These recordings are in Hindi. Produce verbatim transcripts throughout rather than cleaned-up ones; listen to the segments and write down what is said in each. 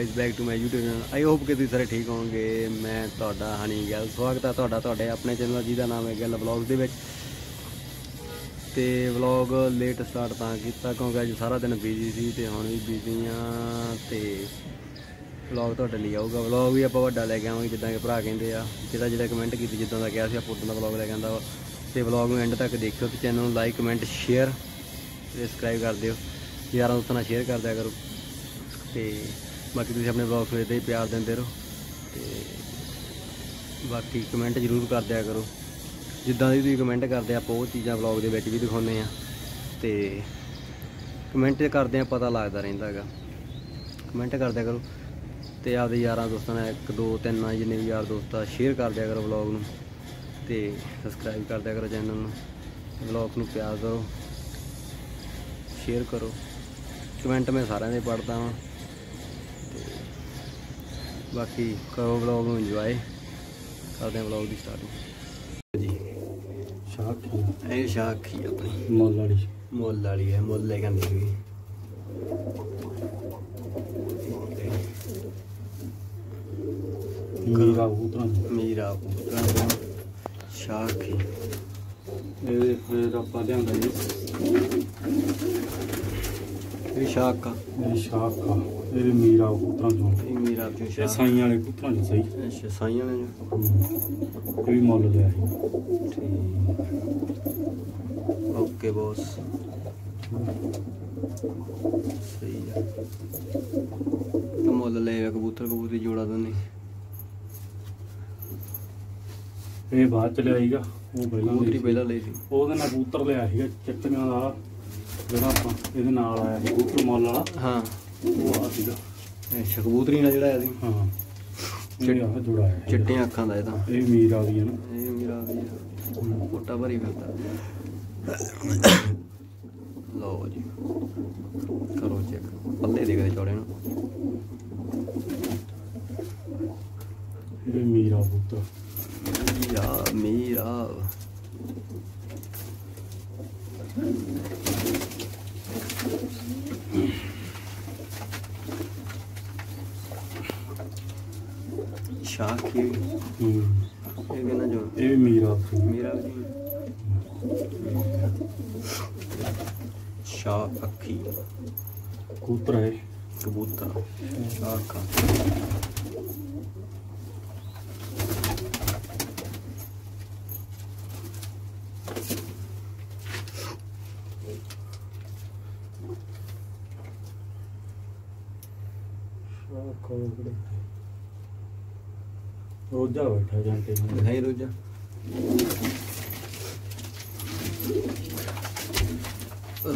Guys back to my YouTube channel. I hope कि तुम सारे ठीक होंगे। मैं तुहाडा हनी गिल, स्वागत है तुहाडा तुहाडे अपने चैनल जिसका नाम है गिल व्लॉग्स दे विच। ते व्लॉग लेट स्टार्ट तां कीता क्योंकि अज सारा दिन बिजी सी ते हुण वी बिजी आं ते व्लॉग तुहाडे लई आऊगा। व्लॉग भी आपां वड्डा लैके आवांगे जिद्दां कि भरा कहिंदे आ, जिहड़ा जिहड़ा कमेंट कीती जिद्दां दा किहा सी आपां उद्दां दा व्लॉग लैके आंदा। ते व्लॉग नूं एंड तक देखिओ ते चैनल नूं लाइक कमेंट शेयर सबसक्राइब कर दिओ, यारां दोस्तां नाल शेयर कर दिया करो। तो बाकी तुम अपने ब्लॉग में ही प्यार देंदे रहो ते बाकी कमेंट जरूर कर दिया करो, जिदा भी तुम कमेंट करते आप चीज़ा ब्लॉग के भी दिखाने तो कमेंट करते हैं पता लगता रहता है। कमेंट कर दिया करो तो आपके यार दोस्तों ने एक दो तीन जिन्ने भी यार दोस्त आ शेयर कर दिया करो ब्लॉग में, तो सबसक्राइब कर दिया करो चैनल में, ब्लॉग में प्यार करो शेयर करो। कमेंट मैं सारे के पढ़ता हाँ, बाकी करो ब्लॉग में इंजॉय, करते हैं ब्लॉग की स्टार्टिंग जी। शाखी ये शाखी अपनी मुल वाली मुल वाली है, मुल लेके आंदी सी। मीरा कबूतरा मीरा कबूतरा शाखी ये फिर आपां लिआंदा जी। ये शाखा ये शाखा ਇਹ ਮੀਰਾ ਕਬੂਤਰਾਂ ਚੋਂ ਇਹ ਮੀਰਾ ਤੇ ਸ਼ਾਈਆਂ ਵਾਲੇ ਕਬੂਤਰਾਂ ਚੋਂ ਸਹੀ। ਅੱਛਾ ਸ਼ਾਈਆਂ ਵਾਲੇ ਚੋਂ ਕੋਈ ਮੁੱਲ ਲਿਆ ਹੈ ਠੀਕ। ਓਕੇ ਬੌਸ ਸਹੀ ਹੈ ਤਾਂ ਮੁੱਲ ਲੈ ਕਬੂਤਰ ਕਬੂਤਰੀ ਜੋੜਾ ਦੋਨੇ। ਇਹ ਬਾਅਦ ਚ ਲਿਆਈਗਾ, ਉਹ ਪਹਿਲਾਂ ਕਬੂਤਰੀ ਪਹਿਲਾਂ ਲਈ ਸੀ, ਉਹਦੇ ਨਾਲ ਕਬੂਤਰ ਲਿਆ ਸੀਗਾ ਚਿੱਟੀਆਂ ਦਾ ਜਿਹੜਾ ਆਪਾਂ ਇਹਦੇ ਨਾਲ ਆਇਆ ਸੀ ਕਬੂਤਰ ਮੁੱਲ ਵਾਲਾ। ਹਾਂ कबूतरी ना जड़ा हाँ जुड़ा चिट्टे अखा का मीर आ गई मीर आ गई कोटा भरी फिरता। लो जी करो चेक पल्ले दे के चौड़े मीरा पुत्र मीरा मीरा शाखी ये ना जो ये मीरा मीरा शाखी कबूतर है कबूतर शाखा शाखा रोजा बैठा घंटे नहीं रोजा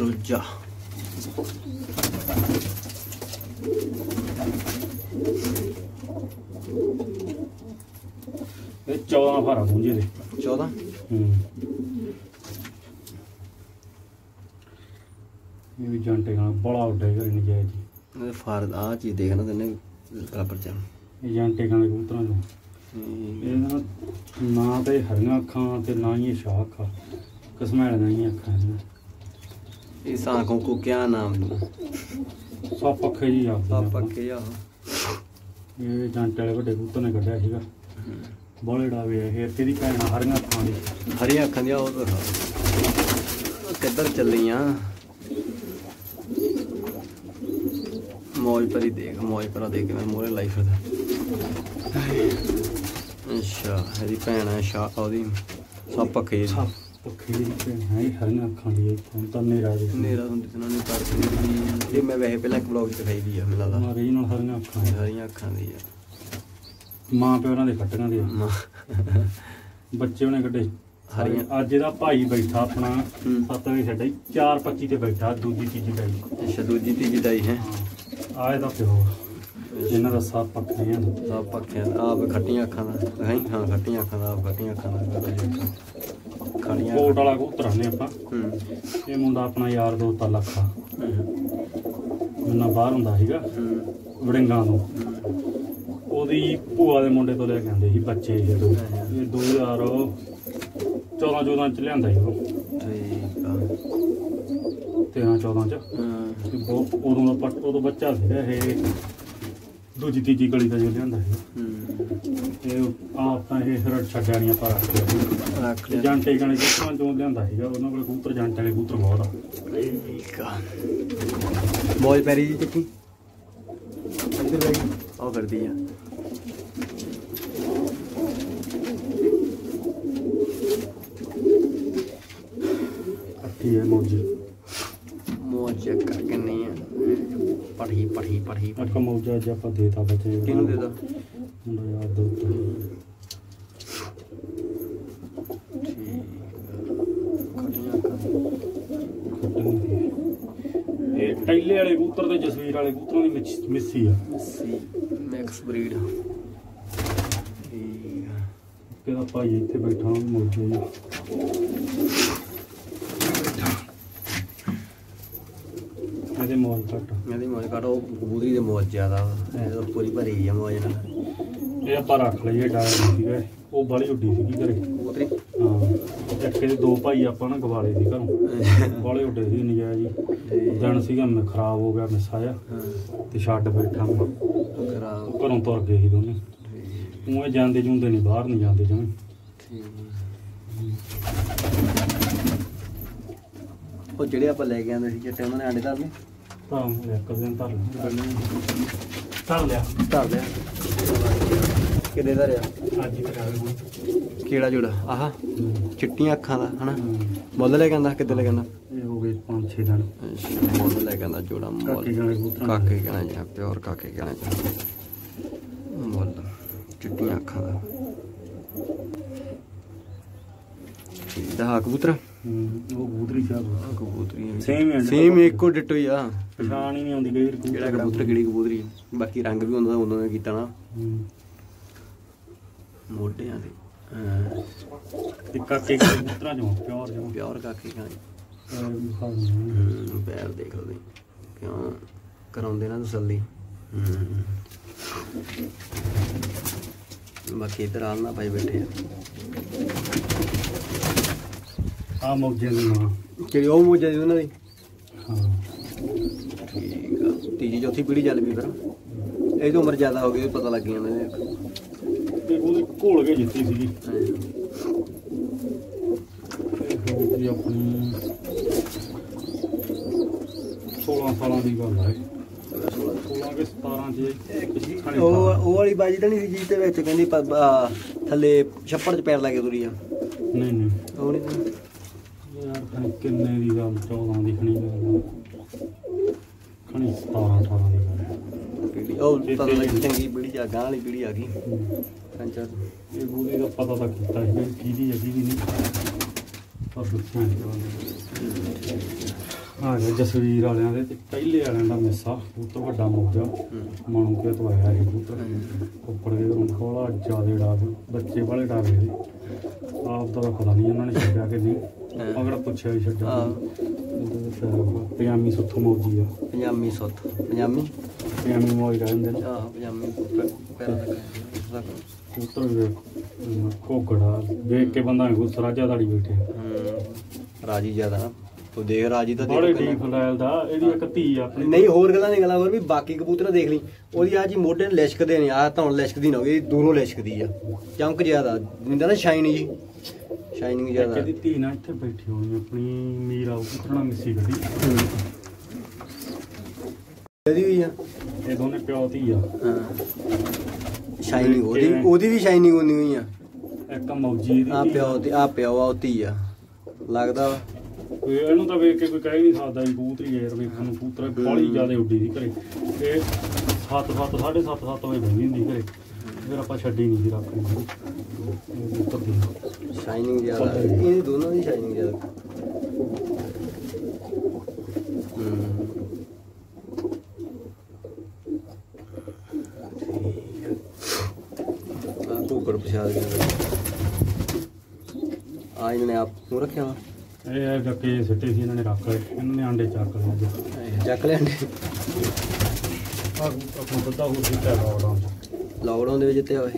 रोजा चौदह फारा पूंजे ने चौदह घंटे खाना बड़ा उठा कर नजायज फार आ चीज देखना तेने बराबर जान घंटे खाने कबूतरा ना तो हरिया अखा ना ही शाख आ कसमैल ना ही अखा इस आँखों को क्या नाम दूँ सब पखे जी सब पखे ये जंट वाले बड़े कबूतर ने कढ़िया बड़े डावे है तेरी भैन हरिया अखा हरिया अखा दिया किधर चली हाँ मौज पर ही देख मौज पर देख मैं मोहरे लाई फिरदा। अच्छा ये भैन है शाह ओदी सब पखे पखे है हरियाणा खाली फोन तो नेरा नेरा हुंदी तना ने पर ये मैं वैसे पहला एक ब्लॉग दिखाई दी है मेला दा ओरिजिनल हरियाणा अखा हरियाणा अखा दी है मां पे उना दे खट्टां दे बच्चे उन्हें कड्डे हरियाणा आज एदा भाई बैठा अपना सत्त वे छड्डा चार पच्चीस ते बैठा दूजी तीजी दाई। अच्छा दूजी तीजी दाई है आ एदा पिओ जिन्हों का सब पखे हैं सब पखे आप खट्टिया अखा हाँ खट्टिया अखा आप खट्टिया अखा कोट वाला कबूतर आने आप मुंडा अपना यार दोस्त लखा इन्ना बाहर होंगे वड़िंगा तो ओरी भूआ के मुंडे तो लेके आते बच्चे जो दो हज़ार चौदह चौदह च लिया तेरह चौदह च उदों उदों बच्चा सी दूजी तीजी गली का जो लिया हरड़ छाड़िया पर जंटे कने जो लिया कबूतर जंटे वाले कबूतर बहुत बॉल पैरी जी चिट्टी और कर दी है मौजी मौज करके नहीं है पढ़ी पढ़ी पढ़ी अटका मौजा जब आप देता बच्चे तीनों देता मुझे याद दो तो ये टाइले वाले कबूतर तो जसवीर वाले कबूतरों की मिस मिसी है मिसी मैक्स ब्रीड तेरा पाई इतने बैठा हूँ मौजे ਇਹਦੇ ਮੌਜ ਘੱਟ ਇਹਦੇ ਮੌਜ ਘੱਟ ਉਹ ਕਬੂਤਰੀ ਦੇ ਮੌਜ ਜ਼ਿਆਦਾ ਇਹਦਾ ਪੂਰੀ ਭਰੀ ਆ ਮੌਜ ਨਾਲ ਇਹ ਆਪਾਂ ਰੱਖ ਲਈਏ ਡਾਇਰ ਸੀਗਾ ਉਹ ਬਾਲੀ ਉੱਡੀ ਸੀਗੀ ਘਰੇ ਕਬੂਤਰੀ ਹਾਂ ਚੱਕੇ ਦੇ ਦੋ ਭਾਈ ਆਪਾਂ ਨਾ ਗਵਾਲੇ ਸੀ ਘਰੋਂ ਬਾਲੇ ਉੱਡੇ ਸੀ ਨਜਾਇਜ਼ ਦਿਨ ਸੀਗਾ ਮੈਂ ਖਰਾਬ ਹੋ ਗਿਆ ਮਿਸਾਇਆ ਤੇ ਛੱਡ ਬੈਠਾ ਮੈਂ ਖਰਾਬ ਘਰੋਂ ਤੁਰ ਗਏ ਸੀ ਦੋਨੇ ਉਹ ਜਾਂਦੇ ਜੁੰਦੇ ਨਹੀਂ ਬਾਹਰ ਨਹੀਂ ਜਾਂਦੇ ਜਮੇ ਉਹ ਜਿਹੜੇ ਆਪਾਂ ਲੈ ਕੇ ਆਂਦੇ ਸੀ ਚਿੱਟੇ ਉਹਨਾਂ ਨੇ ਆਂਡੇ ਧਰ ਲਏ ਹਾਂ ਮੈਂ ਇੱਕ ਦਿਨ ਧਰ ਲਿਆ ਧਰ ਲਿਆ ਧਰ ਲਿਆ ਕਿਹਦੇ ਧਰਿਆ ਅੱਜ ਕਰਾਵੇ ਕਿਹੜਾ ਜੋੜਾ ਆਹ ਚਿੱਟੀਆਂ ਅੱਖਾਂ ਦਾ ਹਨਾ ਮੁੱਲ ਲੈ ਕੇ ਆਂਦਾ ਕਿੱਦਾਂ ਲੈ ਕੇ ਆਂਦਾ ਇਹ ਹੋ ਗਏ ਪੰਜ ਛੇ ਦਿਨ ਅੱਛਾ ਮੁੱਲ ਲੈ ਕੇ ਆਂਦਾ ਜੋੜਾ ਮੁੱਲ ਕਾਕੇ ਕਹਣਾ ਜਾਂ ਪਿਓਰ ਕਾਕੇ ਕਹਣਾ ਜਾਂ ਮੁੱਲ ਚਿੱਟੀਆਂ ਅੱਖਾਂ ਦਾ ਇਹਦਾ ਕਬੂਤਰ ਉਹ ਕਬੂਤਰੀ ਸਾਹਿਬ ਕਬੂਤਰੀ ਸੇਮ ਸੇਮ ਇੱਕੋ ਡਿਟੋ ਹੀ ਆ ਪਛਾਣ ਹੀ ਨਹੀਂ ਆਉਂਦੀ ਗਈ ਕਿਹੜਾ ਕਬੂਤਰ ਕਿਹੜੀ ਕਬੂਤਰੀ ਬਾਕੀ ਰੰਗ ਵੀ ਹੁੰਦਾ ਉਹਨਾਂ ਨੇ ਕੀਤਾ ਨਾ ਮੋਟਿਆਂ ਦੇ ਤੇ ਕਾਕੇ ਕਬੂਤਰਾਂ ਨੂੰ ਪਿਓਰ ਜਿਹਾ ਪਿਓਰ ਕਾਕੇ ਕਾ ਪੈਰ ਦੇਖ ਲਓ ਕਿਉਂ ਕਰਾਉਂਦੇ ਨਾ ਤਸੱਲੀ ਬਾਕੀ ਇਧਰ ਆਲ ਨਾ ਭਾਈ ਬੈਠੇ ਆ आ मौजे दी मां केड़ी ओ मौजे दी उना दी हां ठीक है तीजी चौथी पीढ़ी चल भी फिर ए तो उम्र ज्यादा हो गई पता लग गया ने ते वो घोल के जीती थी ये अपनी सोलह साल दी गल है सोलह के सत्रह जी ओ ओ वाली बाजी तो नहीं सी जीते विच कहंदी थले छप्पड़ च पैर लाके तुरी आ नहीं नहीं ओ नहीं किन्ने की गल चौदह की खनी खनी सतारह अठारह की गल चंगी पीढ़ी आ गांह वाली पीढ़ी आ गई गोली का पता तो किता है कि नहीं पर आ गया जसवीर वाले दे पहले वाले का मिस्सा कबूतर वड्डा मौजा मणू के तो आया है कबूतर उपर खोला ज्यादा डाक बच्चे वाले डाक आप तो पता नहीं उन्होंने छड्या कि नहीं ਅਗੜਾ ਪੁੱਛਿਆ ਵੀ ਛੱਡ ਪੰਜਾਮੀ ਸੁੱਥ ਮੌਜੀ ਆ ਪੰਜਾਮੀ ਸੁੱਥ ਪੰਜਾਮੀ ਪੰਜਾਮੀ ਮੌਜ ਰਹਿੰਦੇ ਨੇ ਆ ਪੰਜਾਮੀ ਪੈਰਾਂ ਦਾ ਕੂਤਰ ਕੋਕੜਾ ਦੇਖ ਕੇ ਬੰਦਾ ਗੁੱਸਾ ਰਾਜਾ ਦਾੜੀ ਬੈਠੇ ਰਾਜੀ ਜਿਆਦਾ ਤੂੰ ਦੇਖ ਰਾਜੀ ਤਾਂ ਬੜੇ ਡੀਪ ਲੈਵਲ ਦਾ ਇਹਦੀ ਇੱਕ ਧੀ ਆਪਣੀ ਨਹੀਂ ਹੋਰ ਗੱਲਾਂ ਨਹੀਂ ਗੱਲਾਂ ਹੋਰ ਵੀ ਬਾਕੀ ਕਬੂਤਰਾਂ ਦੇਖ ਲਈ ਉਹਦੀ ਆ ਜੀ ਮੋਢੇ ਨੂੰ ਲਿਸ਼ਕਦੇ ਨੇ ਆ ਤਾਂ ਲਿਸ਼ਕਦੀ ਨਾ ਹੋਈ ਦੂਰੋਂ ਲਿਸ਼ਕਦੀ ਆ ਚਮਕ ਜਿਆਦਾ ਦਿੰਦਾ ਨਾ ਸ਼ਾਈਨ ਜੀ शाइनिंग ज्यादा है ती ना इथे बैठी होनी अपनी मीरा उतरना मिसी गई यदि हुई है ये दोनों प्यार थी है शाइनिंग ओदी ओदी भी शाइनिंग होनी हुई है एक मौजी दी आ प्यार थी आ प्यार होती है लगदा कोई एनु तो देख के कोई कह नहीं सकदा कबूतर यार वेखन कबूतर बड़ी ज्यादा उड्डी दी करे ये सात सात साढ़े सात सात बजे बंदी दी करे फिर आपा छड्डी नहीं दी रखनी शाइनिंग ज्यादा है ये दोनों ही शाइनिंग ज्यादा है आपको ऊपर पछाड़ गया आज ने आप को रखा है ये गप्पे सटे थी इन्होंने रख रखे इन्होंने अंडे चार कर लिए चक ले अंडे और अपना पता हो गया लॉकडाउन लॉकडाउन दे वजह ते होए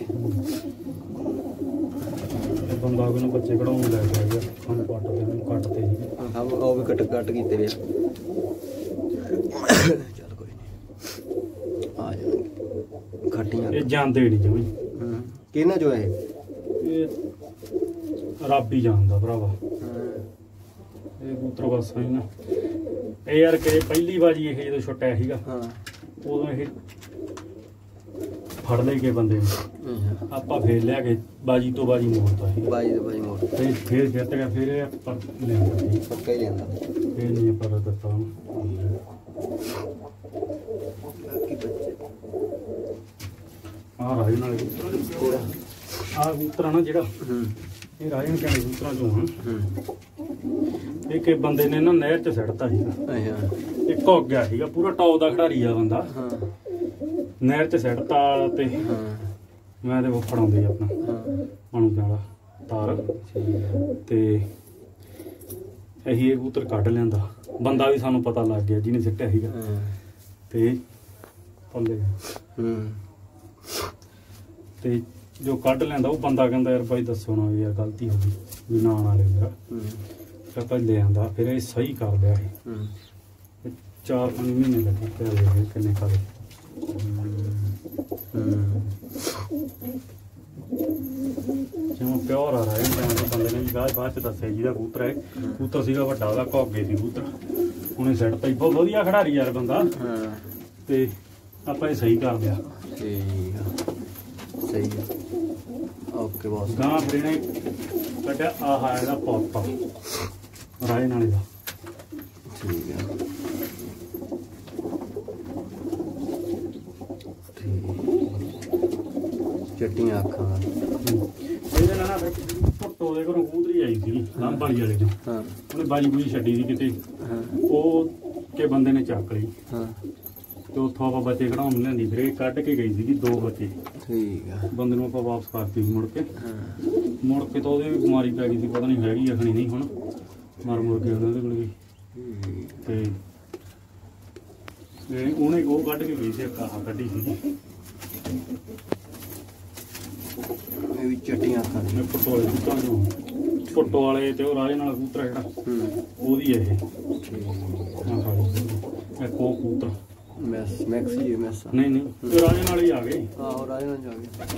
ਬੰਦਾ ਕੋਈ ਨੂੰ ਬੱਚੇ ਕਢਾਉਣ ਲੈ ਗਿਆ ਉਹਨੂੰ ਕੱਟ ਤੇ ਉਹਨੂੰ ਕੱਟ ਤੇ ਜੀ ਹਾਂ ਉਹ ਵੀ ਕੱਟ ਕੱਟ ਕੀਤੇ ਵੇ ਚੱਲ ਕੋਈ ਨਹੀਂ ਆ ਜਾ खटिया जानते नहीं जमी कहना जो है रब ही जानता भरावा कबूतर बस है ना ਇਹ ਯਾਰ ਕਿ ਪਹਿਲੀ ਵਾਰੀ ਇਹ ਜਦੋਂ ਛੁੱਟਿਆ ਸੀਗਾ ਹਾਂ ਉਦੋਂ ਇਹ ਫੜ ਲੈ ਕੇ ਬੰਦੇ ਨੂੰ ਆਪਾਂ ਫੇਰ ਲਿਆ ਕੇ ਬਾਜੀ ਤੋਂ ਬਾਜੀ ਮੋੜਤਾ ਸੀ ਬਾਜੀ ਤੋਂ ਬਾਜੀ ਮੋੜ ਤੇ ਫੇਰ ਜਿੱਤ ਗਿਆ ਫੇਰ ਇਹ ਪੱਕ ਲੈਂਦਾ ਪੱਕਾ ਹੀ ਲੈਂਦਾ ਫੇਰ ਨਹੀਂ ਪਰ ਦੱਸਾਂ ਕਿ ਬੱਚੇ ਆ ਰਾਈ ਨਾਲ ਆ ਉਤਰਾ ਨਾ ਜਿਹੜਾ ਇਹ ਰਾਈ ਨੂੰ ਕਹਿੰਦੇ ਉਤਰਾ ਜੋ ਹਾਂ एक बंदे ने ना नहर च सड़ता घुक गया पूरा टॉप का खिडारी आ बंदा नहर च सड़ता मैं वो फड़ा अपना मनु वाला तार ते अही कबूतर कढ़ लिया बंदा भी सानू पता लग गया जिन्हें सिट्टिया सीगा ते पल्ले जो कढ़ लिया बंदा कहता यार भाई दसो ना यार गलती हो गई भी ना आने मेरा ले आता फिर ये सही कर लिया चार पाँच महीने लगे किन्ने कर जिम्मे प्योर आ रहा है बंदे ने बाद बाद दसिया जी का कबूतर है कबूतर सीगा वड्डा दा घोगे सी कबूतर उन्हें सैट पाई बहुत वधिया खिडारी यार बंदा ते आपां सही कर लिया सही ओके बस गां फिर ने कट्टिया आहा इहदा पोता राय नाले का ठीक है चट्टियां अखा ये ना पुट्टो दे घरों कबूतरी आई थी लांबाली वाले चों हां उन्हें बाजी बूजी छड्डी दी किते हां ओ के बंदे ने चक ली हां तो उथों आपां बच्चे कढ़ाउण लिआंदी फिर कढ के गई सी दो बच्चे ठीक है बंदे नूं आपां वापस करती मुड़ के हां मुड़ के तो उहदे भी बीमारी पै गई थी पता नहीं हैगी अखणी नहीं हुण मर मुर गया उन्हें वो कढ़ के गई से कहा कढ़ी चट्टियां फुट्टो वाले तो राजे नाल कबूतर है ओहदी है ये कबूतर नहीं नहीं राजे नाल ही आ गए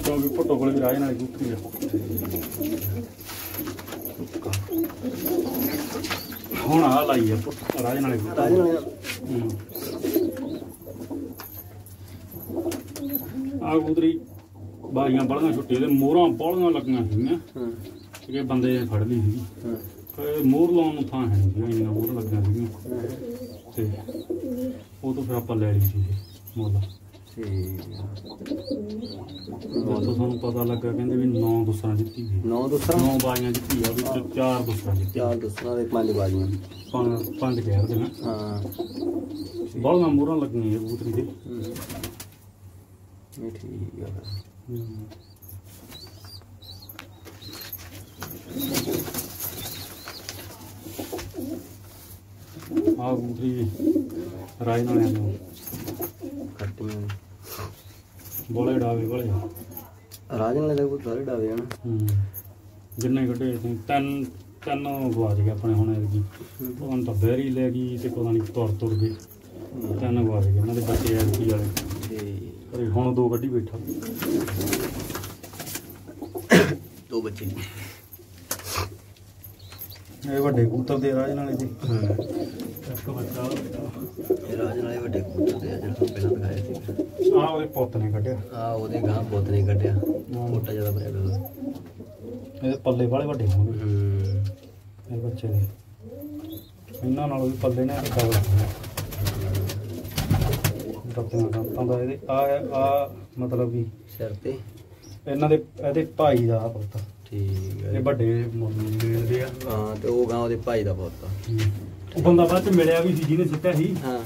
क्योंकि फुट्टो कोल भी राजे नाल कबूतरी है ਹੁਣ ਆ ਲਾਈ ਆ ਰਾਜੇ ਨਾਲੇ ਰਾਜੇ ਨਾਲੇ ਆ ਕਬੂਤਰੀ ਬਾਰੀਆਂ ਬੜੀਆਂ ਛੁੱਟੀ ਤੇ ਮੋਹਰਾਂ ਬੜੀਆਂ ਲੱਗੀਆਂ ਸੀਗੀਆਂ ਹਾਂ ਕਿ ਬੰਦੇ ਫੜ ਲਈ ਸੀ ਹਾਂ ਤੇ ਮੋਹਰ ਲਾਉਣ ਨੂੰ ਥਾਂ ਹੈ ਨਹੀਂ ਇੰਨਾ ਮੋਹਰ ਲੱਗੀਆਂ ਸੀਗੀਆਂ ਤੇ ਉਹ ਤੋਂ ਫਿਰ ਆਪਾਂ ਲੈ ਲਈ ਸੀ ਮੋਹਰ ਤੇ ਉਹ ਤੋਂ ਸਾਨੂੰ ਪਤਾ ਲੱਗਾ ਕਹਿੰਦੇ ਵੀ ਨੌ ਦੂਸਰਾ ਜਿੱਤੀ ਨੌ ਦੂਸਰਾ ਨੌ ਬਾਜ਼ੀਆਂ ਜਿੱਤੀ ਆ ਵਿੱਚੋਂ ਚਾਰ ਦੂਸਰਾ ਜਿੱਤੀ ਚਾਰ ਦੂਸਰਾ ਦੇ ਪੰਜ ਬਾਜ਼ੀਆਂ ਪੰਜ ਪੰਜ ਕਹਿ ਰਹੇ ਨੇ ਹਾਂ ਬਹੁਤ ਮੋਹਰਾਂ ਲੱਗੀਆਂ ਕਬੂਤਰੀ ਦੇ ਇਹ ਠੀਕ ਆ ਆ ਕਬੂਤਰੀ ਰਾਈ ਨਾਲ ਆਉਂਦੀ बोले डावे बोले राजन ने देखो सारे डावे है ना जिन्ने कटे तन तन गवाज गए अपने होने लगी उन तो बेरी लगी ते पता नहीं तोड़ तोड़ गई तन गवाज गए मेरे बच्चे यार की वाले अरे हम दो गड्डी बैठा दो बच्चे ये बड़े कबूतर दे राजन ने जी इसको बच्चा ये राजन ने बड़े कबूतर दे जन तो पहला दिखाया थी ਆ ਉਹਦੇ ਪੁੱਤ ਨੇ ਕੱਢਿਆ ਆ ਉਹਦੇ ਗਾਂ ਪੁੱਤ ਨੇ ਕੱਢਿਆ ਮੋਟਾ ਜਿਆਦਾ ਬਰੇ ਇਹਦੇ ਪੱਲੇ ਵਾਲੇ ਵੱਡੇ ਹੋਣਗੇ ਇਹ ਬੱਚੇ ਨੇ ਇਹਨਾਂ ਨਾਲ ਵੀ ਪੱਲੇ ਨੇ ਅੱਗਾ ਬੱਤਿਆਂ ਦਾ ਤਾਂ ਇਹਦੇ ਆ ਆ ਮਤਲਬ ਵੀ ਸਿਰ ਤੇ ਇਹਨਾਂ ਦੇ ਇਹਦੇ ਭਾਈ ਦਾ ਪੁੱਤ ਠੀਕ ਹੈ ਇਹ ਵੱਡੇ ਮੁੰਡੇ ਦੇ ਆ ਹਾਂ ਤੇ ਉਹ ਗਾਂ ਉਹਦੇ ਭਾਈ ਦਾ ਪੁੱਤ ਬੰਦਾ ਬਾਅਦ ਚ ਮਿਲਿਆ ਵੀ ਸੀ ਜਿਹਨੇ ਸਿੱਟਿਆ ਸੀ ਹਾਂ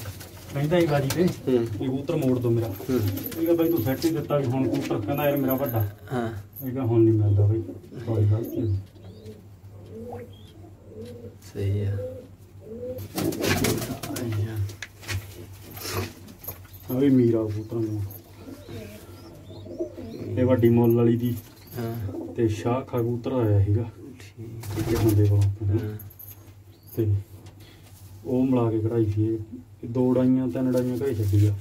कहता ही बाजी पे कबूतर मोड़ दो मेरा बी तू सैट ही दिता भी हम कबूतर कहता यार मेरा वड्डा हम नहीं मिलता बी सॉरी सही है अभी मीरा कबूतर ये वड्डी मुल वाली दी ते शाह खा कबूतर आया है बंदे को ਉਹ ਮਿਲਾ ਕੇ ਕਢਾਈ ਸੀ ਦੋ ਡਾਈਆਂ ਤਿੰਨ ਡਾਈਆਂ ਘਰੇ ਛੱਡੀ ਆ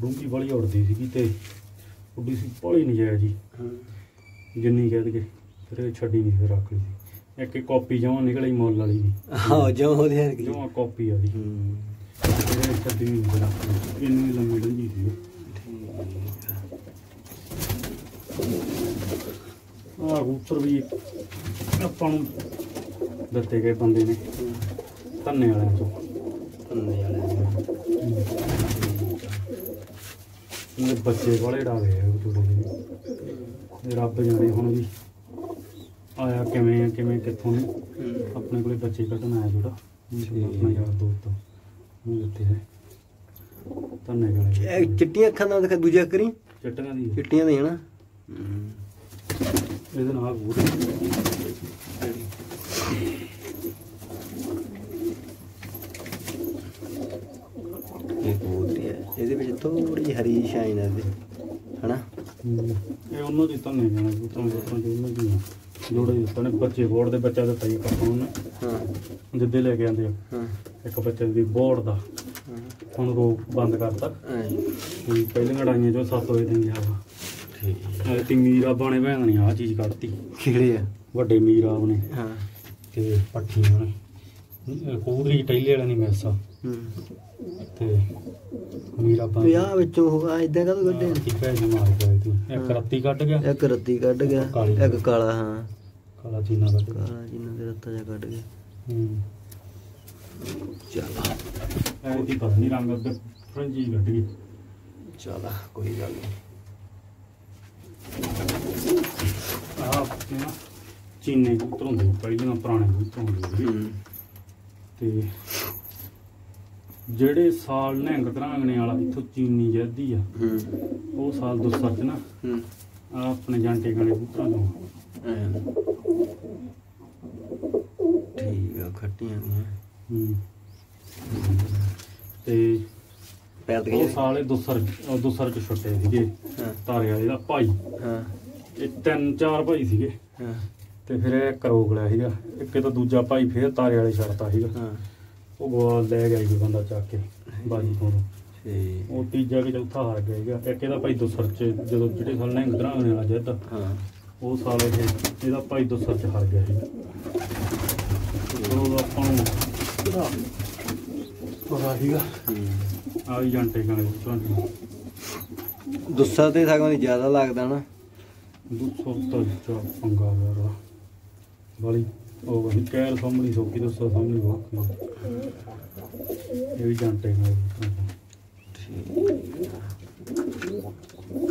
ਡੂੰਗੀ ਵਾਲੀ ਉੜਦੀ ਸੀਗੀ ਤੇ उड़ी सी पौली नजायज़ जी जिनी कह दे फिर छड़ी नहीं फिर रख ली एक एक कॉपी जमा निकली मुल वाली नहीं जमा कॉपी वाली छड़ी नहीं फिर रख ली इन लम्बी लंघी थी। आह कबूतर भी अपन दते गए बंदे ने धन्ने वाले चो धन्ने वाले बच्चे बड़े डाले रब जाने हम भी आया किमें किमें कितों ने अपने को बच्चे कटन आया जोड़ा अपना यार दोस्त देते हैं धन्यवाद। चिट्टिया अखा दूजा करी चिट्टिया चिट्टिया है ना ये थोड़ी हरी शाइन है ना ये उन्होंने दिता नहीं जाना पुत्रों पुत्रों जो उन्होंने दिया जोड़े दिता ने बच्चे बोर्ड दे बच्चा दिता ये कपड़ा उन्हें जिद्दे लेके आते एक बच्चे दी बोर्ड दा उनको बंद करता पहले लड़ाइयां जो सात होए दिन जावा ते मीरा बाने भैन ने आ चीज करती केड़े है वड्डे मीरा ने ते पट्ठी ने कोदरी टैले वाला नहीं मैसा ते मीरा बाने या विचो होगा इदा का गड्डे ठीक है जमा हो गए तू एक रत्ती कट गया एक रत्ती कट गया एक काला हां काला जीना कट गया काला जीना दे रत्ता जा कट गया हम्म चला ए दी पत्नी रंग दे फ्रंजी कट गई चला कोई गल नहीं। आप ना चीने कबूतर होंदे पहले पुराने कबूतर होंदे ते जेड़े साल नेंग धरांगने वाला इथों चीनी जदी आ वो साल दो सच ना अपने जांटे गले कबूतरां नूं ठीक आ खट्टियां ने ते पैर दे साले दूसर दूसर च छुट्टे सीगे तारे वाले दा भाई हां ए तीन चार भाई सीगे हां ते फिर एक रोगला सीगा एक तो दूजा भाई फिर तारे वाले छड़ता सीगा हां ਉਹ ਗੋਲ ਲੈ ਗਿਆ ਜੀ ਬੰਦਾ ਚੱਕ ਕੇ ਬਾਜੀ ਤੋਂ ਤੇ ਉਹ ਤੀਜਾ ਕਿ ਚੌਥਾ ਹਾਰ ਗਿਆ ਇੱਕ ਇਹਦਾ ਭਾਈ ਦੂਸਰ ਚ ਜਦੋਂ ਜਿਹੜੇ ਸਾਲ ਨੇ ਇੰਦਰਾ ਹੋਣੇ ਵਾਲਾ ਜਿੱਤ ਹਾਂ ਉਹ ਸਾਲ ਇਹਦਾ ਭਾਈ ਦੂਸਰ ਚ ਹਾਰ ਗਿਆ ਉਹ ਆਪਾਂ ਨੂੰ ਕਿਹੜਾ ਪਤਾ ਸੀਗਾ ਆ ਵੀ ਜੰਟੇ ਗਾਣੇ ਤੁਹਾਨੂੰ ਦੂਸਰ ਤੇ ਸਗੋਂ ਜ਼ਿਆਦਾ ਲੱਗਦਾ ਨਾ ਦੂਸਰ ਤੋਂ ਚਾ ਪੰਗਾ ਯਾਰ ਵਾਲੀ ਉਹ ਵਹੀ ਕੈਲ ਸਾਹਮਣੀ ਸੋਕੀ ਦੂਸਰ ਸਾਹਮਣੀ ਵਾਕ ये भी जानते हैं।